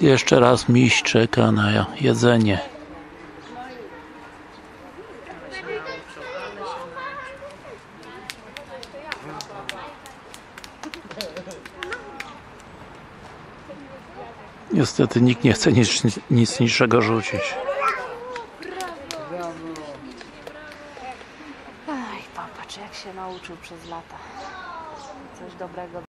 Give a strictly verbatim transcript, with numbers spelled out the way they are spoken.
Jeszcze raz miś czeka na jedzenie. Niestety nikt nie chce nic, nic niczego rzucić. Aj, popatrz, jak się nauczył przez lata. Coś dobrego.